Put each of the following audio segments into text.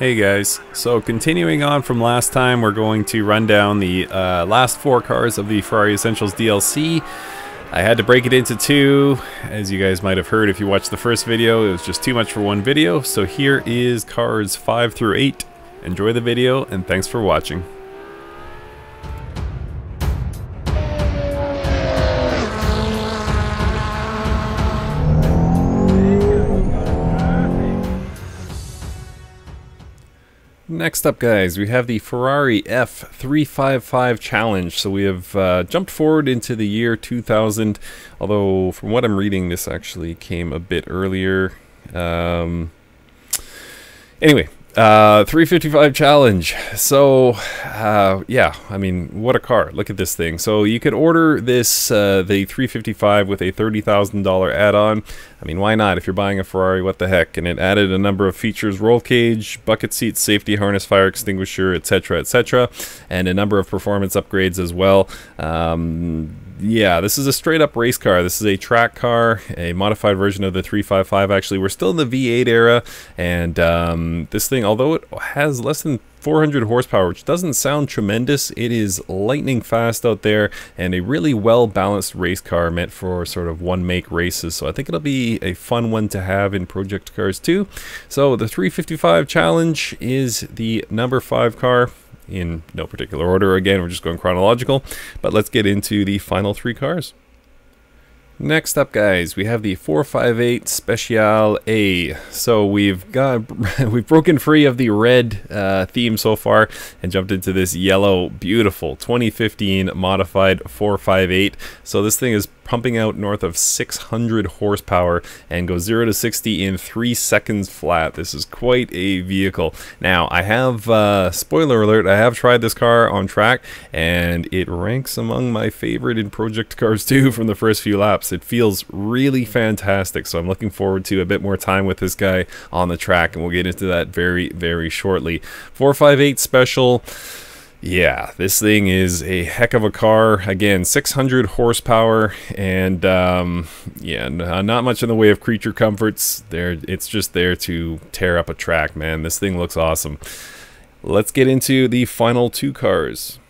Hey guys, so continuing on from last time, we're going to run down the last four cars of the Ferrari Essentials DLC. I had to break it into two, as you guys might have heard if you watched the first video. It was just too much for one video, so here is cars 5 through 8. Enjoy the video, and thanks for watching. Next up guys, we have the Ferrari F355 Challenge, so we have jumped forward into the year 2000, although from what I'm reading this actually came a bit earlier. Anyway, 355 Challenge, so yeah, I mean, what a car, look at this thing. So you could order this, the 355 with a $30,000 add-on. I mean, why not? If you're buying a Ferrari, what the heck? And it added a number of features: roll cage, bucket seats, safety harness, fire extinguisher, etc, etc, and a number of performance upgrades as well. Yeah, this is a straight-up race car. This is a track car, a modified version of the 355. Actually, we're still in the V8 era, and this thing, although it has less than 400 horsepower, which doesn't sound tremendous, it is lightning fast out there, and a really well-balanced race car meant for sort of one-make races. So I think it'll be a fun one to have in Project Cars 2. So the 355 Challenge is the number 5 car. In no particular order, again, we're just going chronological, but let's get into the final 3 cars. Next up guys, we have the 458 Special A. So we've broken free of the red theme so far and jumped into this yellow, beautiful 2015 modified 458. So this thing is pumping out north of 600 horsepower and goes 0 to 60 in 3 seconds flat. This is quite a vehicle. Now I have, spoiler alert, I have tried this car on track and it ranks among my favorite in Project Cars 2 from the first few laps. It feels really fantastic, so I'm looking forward to a bit more time with this guy on the track, and we'll get into that very, very shortly. 458 Special. Yeah, this thing is a heck of a car. Again, 600 horsepower, and yeah, not much in the way of creature comforts. There, it's just there to tear up a track, man. This thing looks awesome. Let's get into the final 2 cars.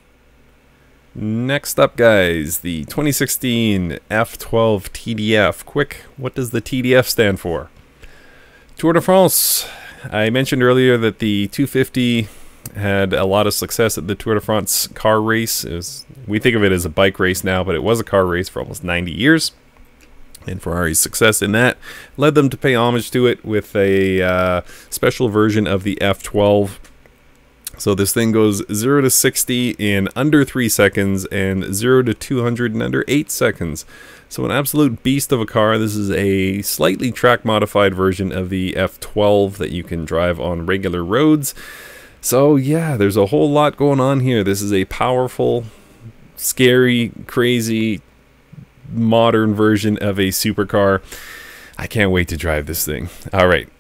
Next up guys, the 2016 F12 TDF. Quick, what does the TDF stand for? Tour de France. I mentioned earlier that the 250 had a lot of success at the Tour de France car race. It was, we think of it as a bike race now, but it was a car race for almost 90 years. And Ferrari's success in that led them to pay homage to it with a special version of the F12. So this thing goes 0 to 60 in under 3 seconds and 0 to 200 in under 8 seconds. So an absolute beast of a car. This is a slightly track modified version of the F12 that you can drive on regular roads. So yeah, there's a whole lot going on here. This is a powerful, scary, crazy, modern version of a supercar. I can't wait to drive this thing. Alright,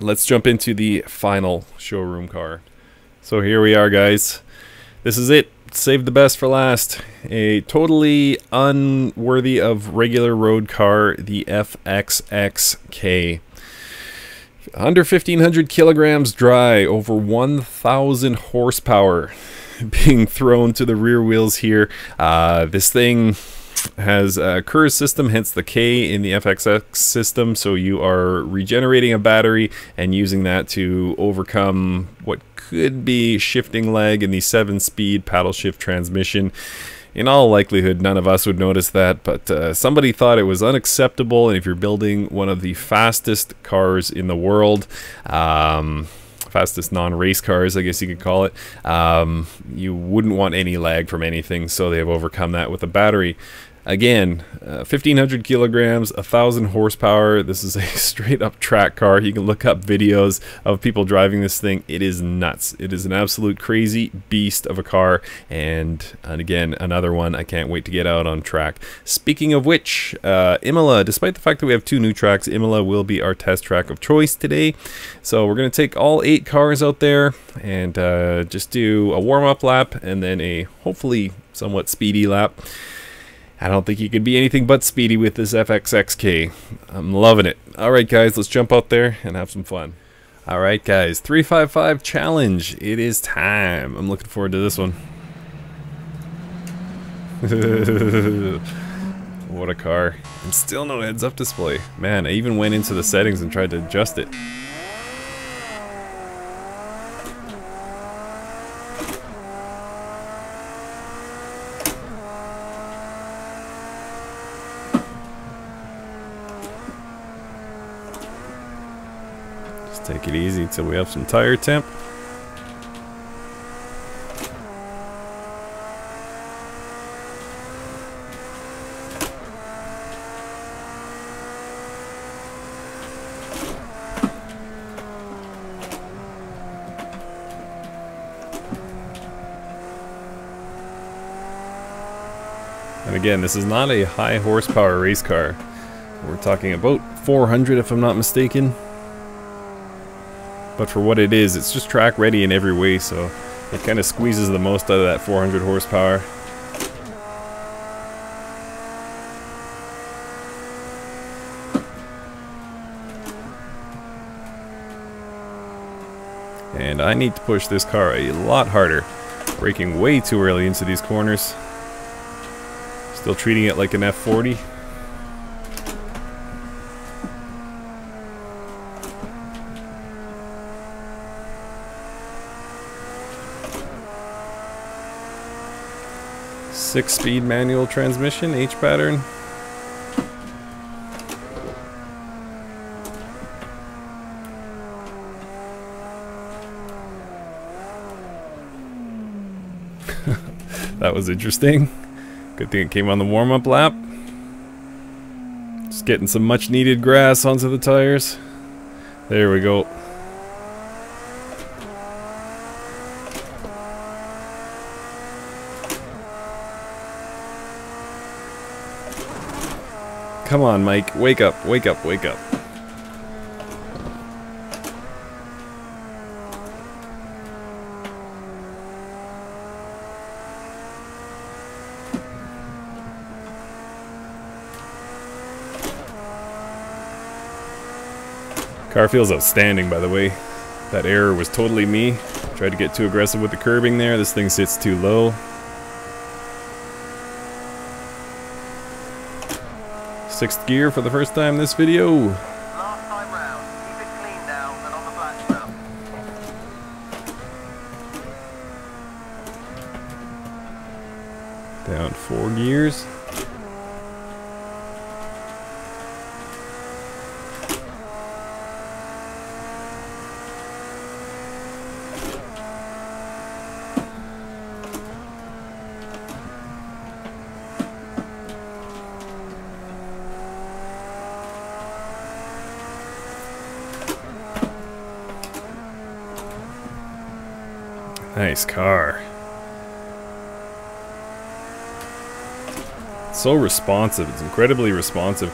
let's jump into the final showroom car. So here we are guys. This is it. Saved the best for last. A totally unworthy of regular road car, the FXXK. Under 1,500 kilograms dry, over 1,000 horsepower being thrown to the rear wheels here. This thing has a KERS system, hence the K in the FXX system, so you are regenerating a battery and using that to overcome what could be shifting lag in the 7-speed paddle shift transmission. In all likelihood, none of us would notice that, but somebody thought it was unacceptable, and if you're building one of the fastest cars in the world, fastest non-race cars, I guess you could call it, you wouldn't want any lag from anything, so they have overcome that with a battery. Again, 1,500 kilograms, 1,000 horsepower. This is a straight-up track car. You can look up videos of people driving this thing. It is nuts. It is an absolute crazy beast of a car. And again, another one I can't wait to get out on track. Speaking of which, Imola, despite the fact that we have 2 new tracks, Imola will be our test track of choice today. So we're going to take all 8 cars out there and just do a warm-up lap and then a hopefully somewhat speedy lap. I don't think you could be anything but speedy with this FXXK. I'm loving it. Alright guys, let's jump out there and have some fun. Alright guys, 355 Challenge, it is time. I'm looking forward to this one. What a car. And still no heads up display. Man, I even went into the settings and tried to adjust it. Take it easy until we have some tire temp. And again, this is not a high horsepower race car. We're talking about 400 if I'm not mistaken. But for what it is, it's just track ready in every way, so it kind of squeezes the most out of that 400 horsepower. And I need to push this car a lot harder, braking way too early into these corners. Still treating it like an F40. Six-speed manual transmission, H pattern. That was interesting. Good thing it came on the warm-up lap. Just getting some much-needed grass onto the tires. There we go. Come on, Mike. Wake up, wake up, wake up. Car feels outstanding, by the way. That error was totally me. Tried to get too aggressive with the curbing there. This thing sits too low. Sixth gear for the first time this video. Last time round, keep it clean now and on the black stuff. Down 4 gears. Nice car. So responsive. It's incredibly responsive.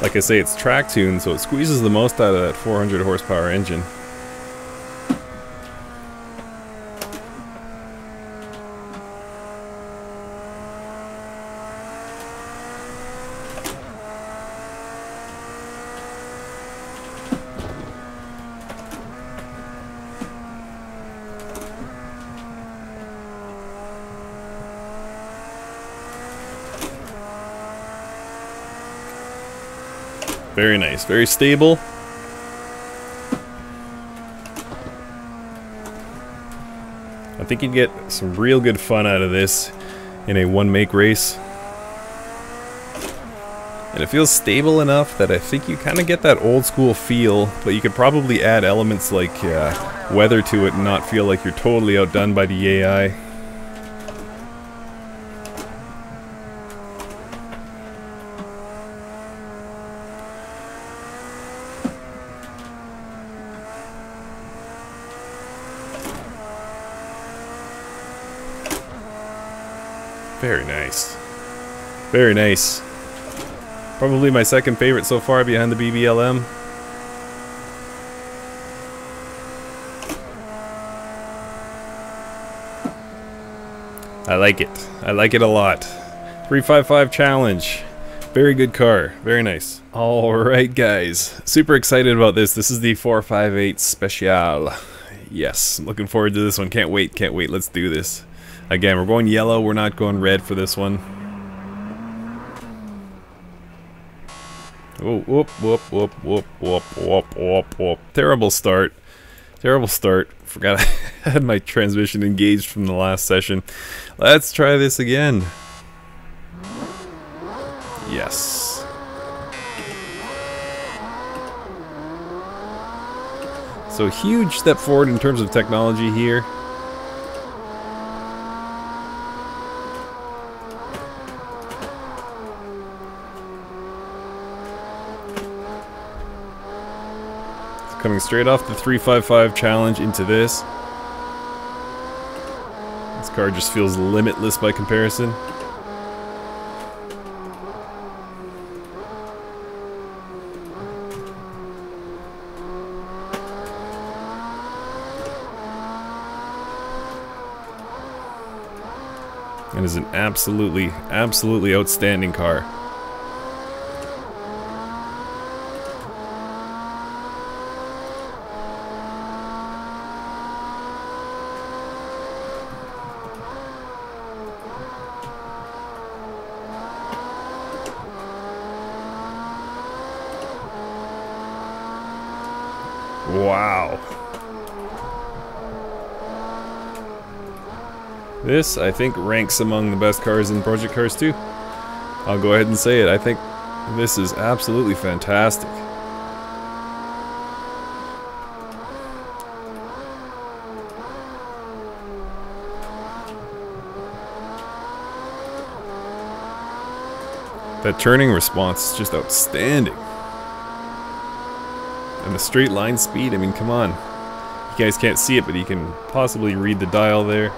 Like I say, it's track tuned, so it squeezes the most out of that 400 horsepower engine. Very nice, very stable. I think you'd get some real good fun out of this in a one-make race. And it feels stable enough that I think you kind of get that old-school feel, but you could probably add elements like weather to it and not feel like you're totally outdone by the AI. Very nice. Very nice. Probably my second favorite so far behind the BB LM. I like it. I like it a lot. 355 Challenge. Very good car, very nice. Alright guys, super excited about this. This is the 458 Special. Yes, I'm looking forward to this one. Can't wait, can't wait. Let's do this. Again, we're going yellow, we're not going red for this one. Oh, whoop, whoop, whoop, whoop, whoop, whoop, whoop, whoop. Terrible start. Terrible start. Forgot I had my transmission engaged from the last session. Let's try this again. Yes. So huge step forward in terms of technology here. Coming straight off the 355 challenge into this. This car just feels limitless by comparison. And is an absolutely, absolutely outstanding car. Wow. This, I think, ranks among the best cars in Project Cars 2. I'll go ahead and say it. I think this is absolutely fantastic. That turning response is just outstanding. And the straight line speed, I mean, come on. You guys can't see it, but you can possibly read the dial there.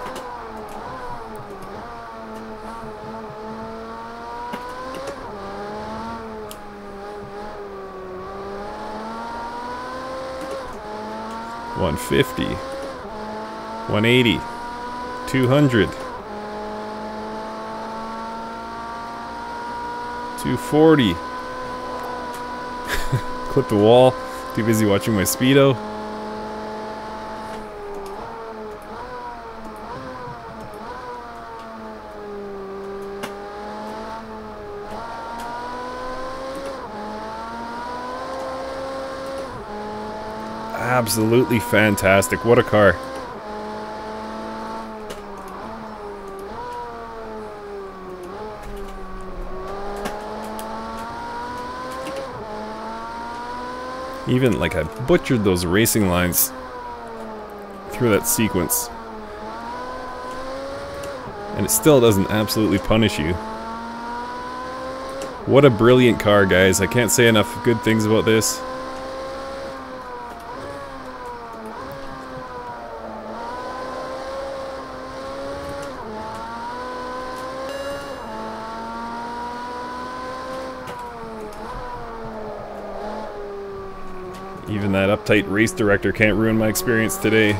$150, $180, $200, $240. Clip the wall. Too busy watching my speedo. Absolutely fantastic. What a car. Even, like, I butchered those racing lines through that sequence. And it still doesn't absolutely punish you. What a brilliant car, guys. I can't say enough good things about this. Even that uptight race director can't ruin my experience today.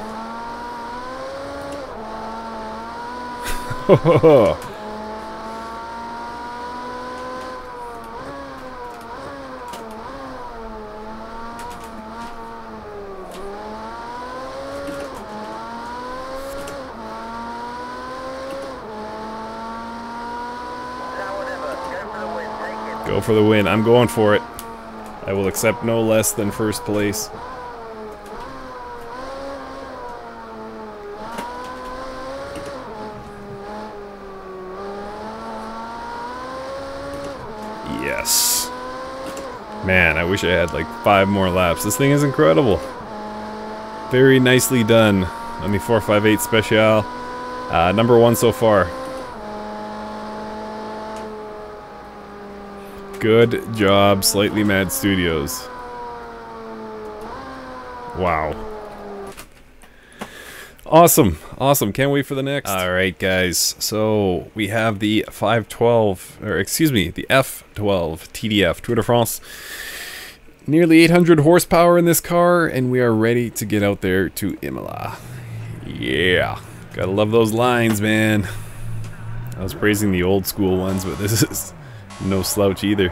Go for the win. I'm going for it. I will accept no less than first place. Yes. Man, I wish I had like 5 more laps. This thing is incredible. Very nicely done on the 458 Special. #1 so far. Good job, Slightly Mad Studios. Wow. Awesome, awesome. Can't wait for the next. Alright guys, so we have the F12 TDF, Tour de France. Nearly 800 horsepower in this car, and we are ready to get out there to Imola. Yeah, gotta love those lines, man. I was praising the old school ones, but this is No slouch either.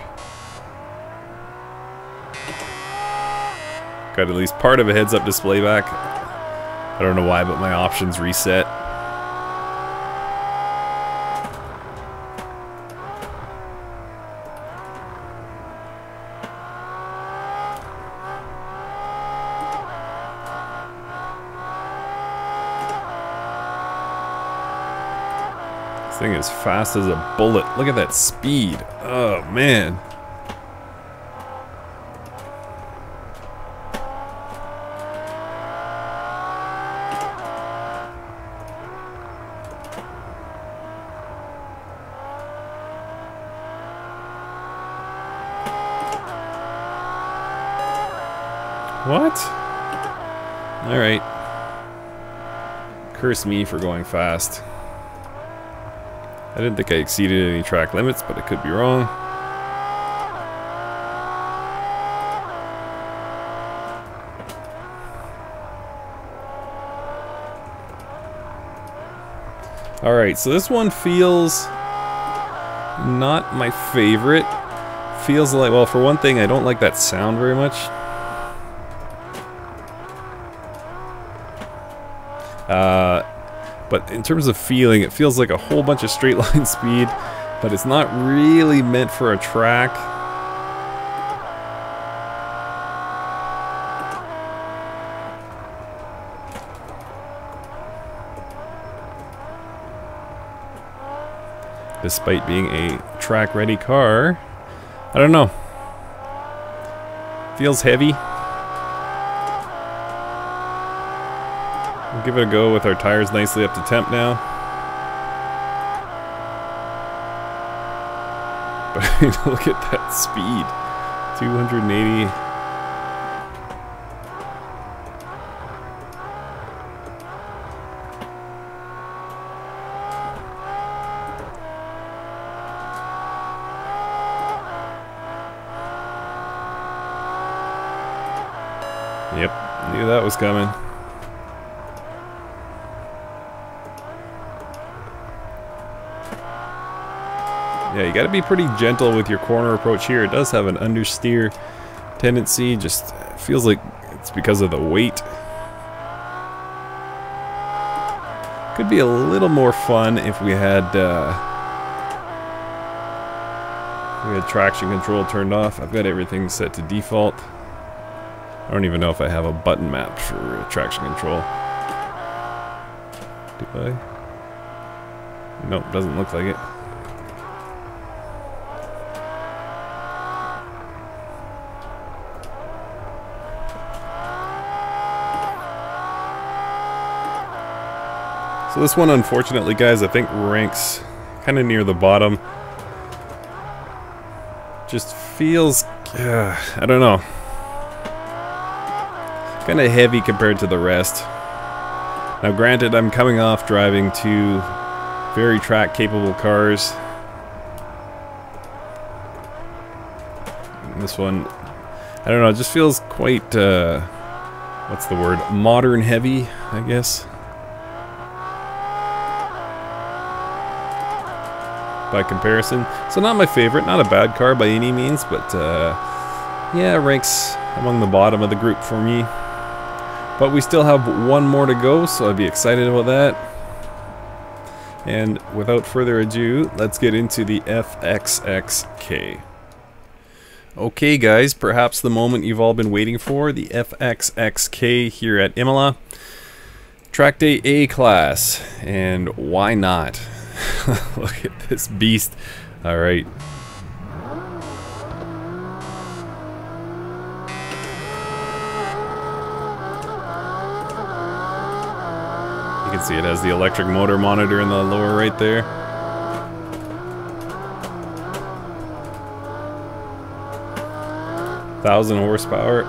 Got at least part of a heads-up display back. I don't know why, but my options reset. This thing is fast as a bullet. Look at that speed. Oh, man. What? Alright. Curse me for going fast. I didn't think I exceeded any track limits, but I could be wrong. Alright, so this one feels not my favorite. Feels like, well, for one thing, I don't like that sound very much. But in terms of feeling, it feels like a whole bunch of straight line speed, but it's not really meant for a track. Despite being a track-ready car, I don't know. Feels heavy. Give it a go with our tires nicely up to temp now. But I mean, look at that speed. 280. Yep, knew that was coming. Yeah, you gotta be pretty gentle with your corner approach here. It does have an understeer tendency, just feels like it's because of the weight. Could be a little more fun if we had traction control turned off. I've got everything set to default. I don't even know if I have a button map for traction control. Do I? Nope, doesn't look like it. So this one, unfortunately, guys, I think ranks kind of near the bottom. Just feels, I don't know, kind of heavy compared to the rest. Now, granted, I'm coming off driving two very track-capable cars. And this one, I don't know, it just feels quite, what's the word, modern heavy, I guess. By comparison, so not my favorite, not a bad car by any means, but yeah, ranks among the bottom of the group for me. But we still have one more to go, so I'd be excited about that. And without further ado, let's get into the FXXK. Okay guys, perhaps the moment you've all been waiting for, the FXXK here at Imola. Track Day A class, and why not? Look at this beast. Alright. You can see it has the electric motor monitor in the lower right there. Thousand horsepower.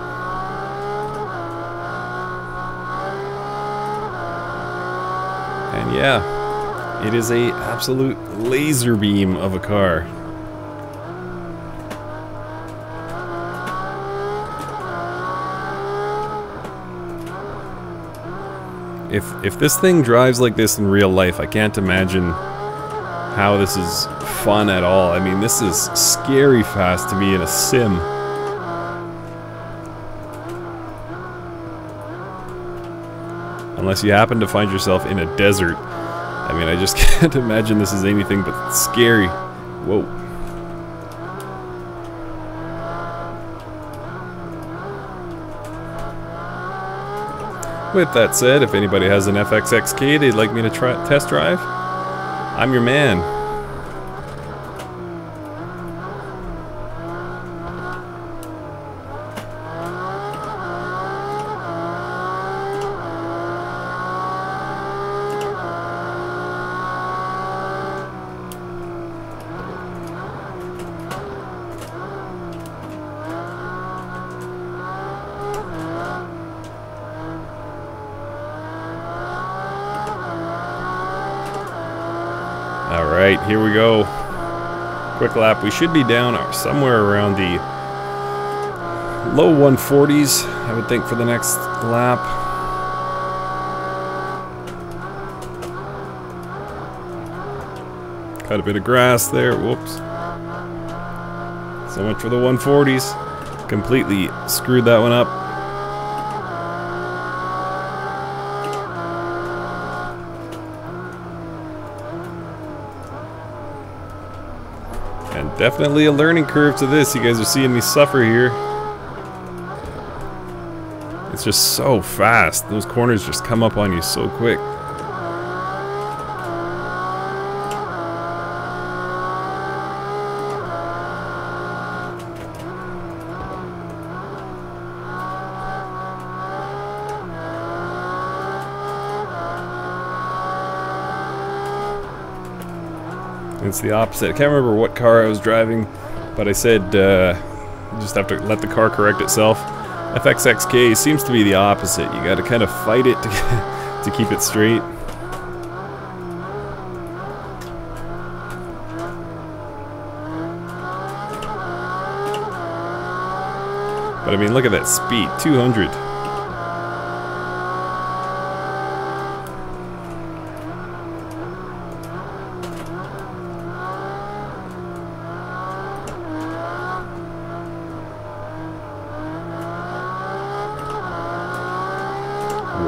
And yeah. It is a absolute laser beam of a car. If this thing drives like this in real life, I can't imagine how this is fun at all. I mean, this is scary fast to me in a sim. Unless you happen to find yourself in a desert. I mean, I just can't imagine this is anything but scary. Whoa. With that said, if anybody has an FXXK they'd like me to test drive, I'm your man. Alright, here we go. Quick lap. We should be down somewhere around the low 140s, I would think, for the next lap. Cut a bit of grass there. Whoops. So much for the 140s. Completely screwed that one up. Definitely a learning curve to this. You guys are seeing me suffer here. It's just so fast. Those corners just come up on you so quick. It's the opposite. I can't remember what car I was driving, but I said you just have to let the car correct itself. FXXK seems to be the opposite. You gotta kind of fight it to keep it straight. But I mean, look at that speed, 200.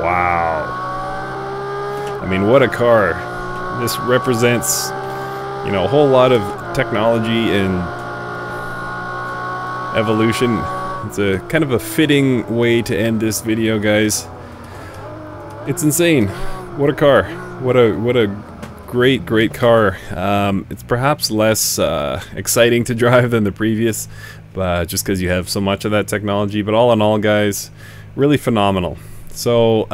Wow. I mean, what a car. This represents, you know, a whole lot of technology and evolution. It's a kind of a fitting way to end this video, guys. It's insane. What a car. What a great car. It's perhaps less exciting to drive than the previous, just because you have so much of that technology. But all in all, guys, really phenomenal. So,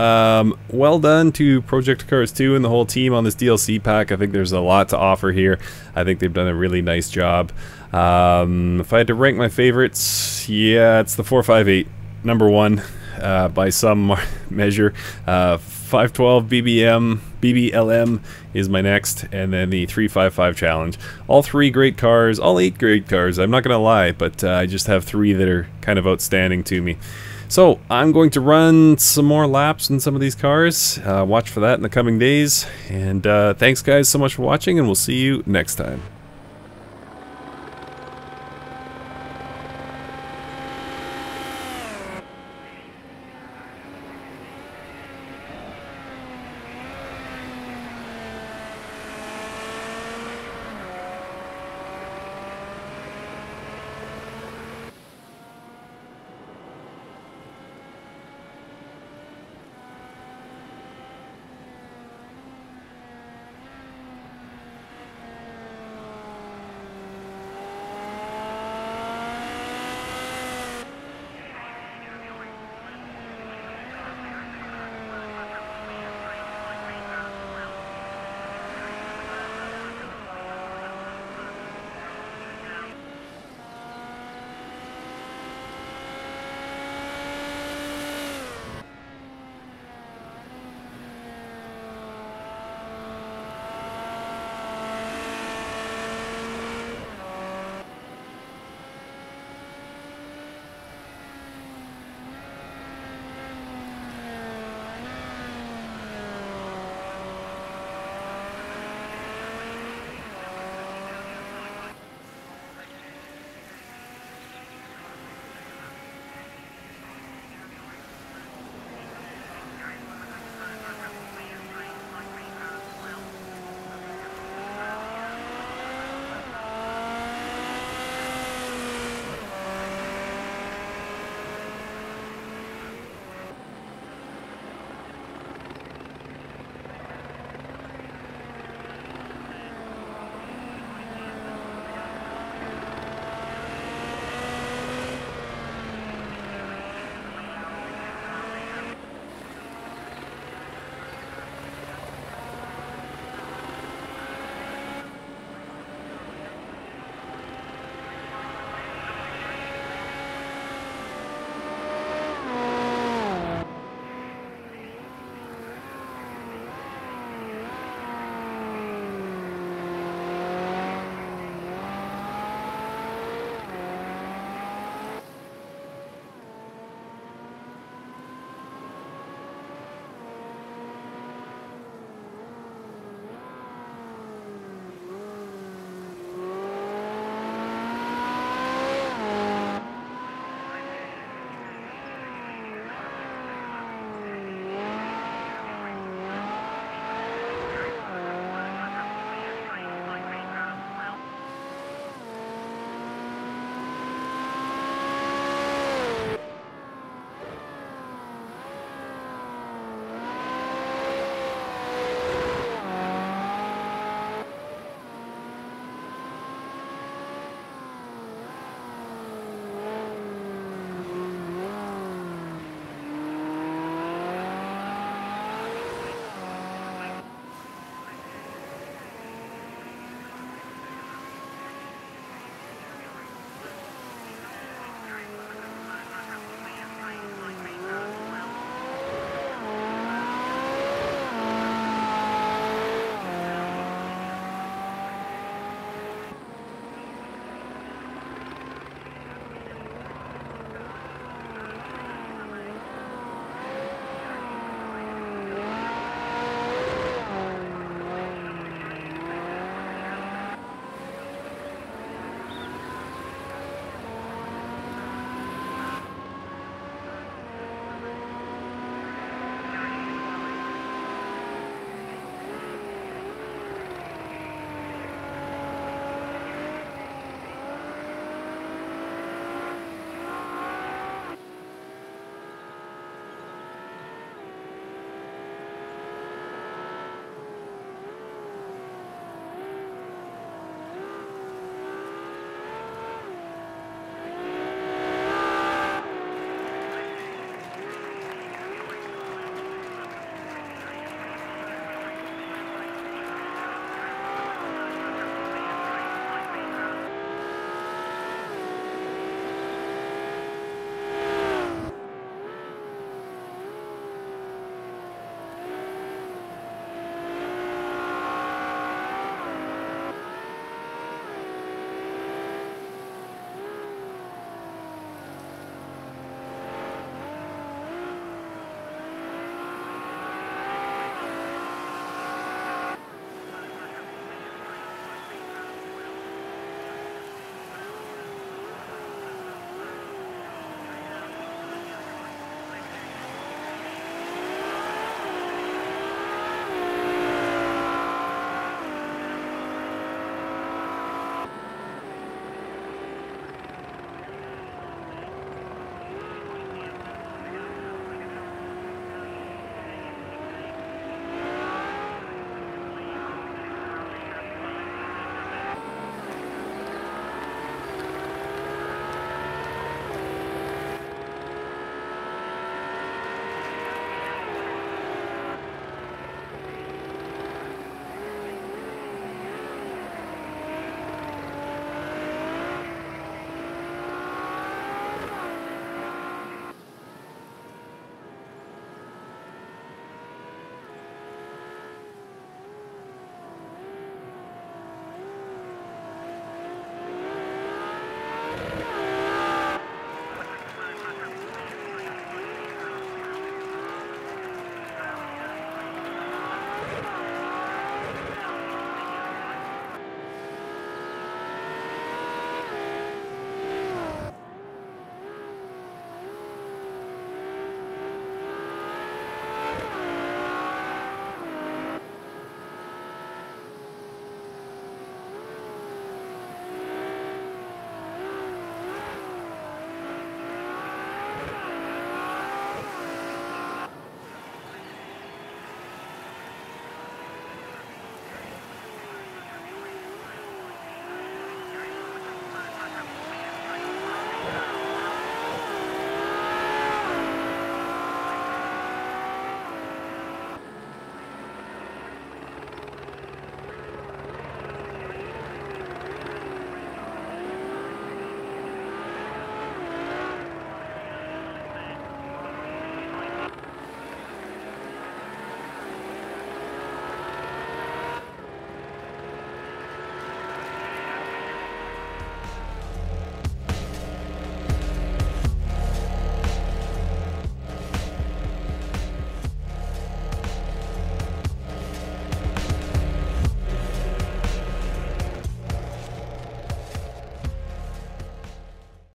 well done to Project CARS 2 and the whole team on this DLC pack. I think there's a lot to offer here. I think they've done a really nice job. If I had to rank my favorites, yeah, it's the 458, number one, by some measure. 512 BB LM is my next, and then the 355 Challenge. All three great cars, all 8 great cars, I'm not going to lie, but I just have 3 that are kind of outstanding to me. So, I'm going to run some more laps in some of these cars. Watch for that in the coming days. And thanks guys so much for watching, and we'll see you next time.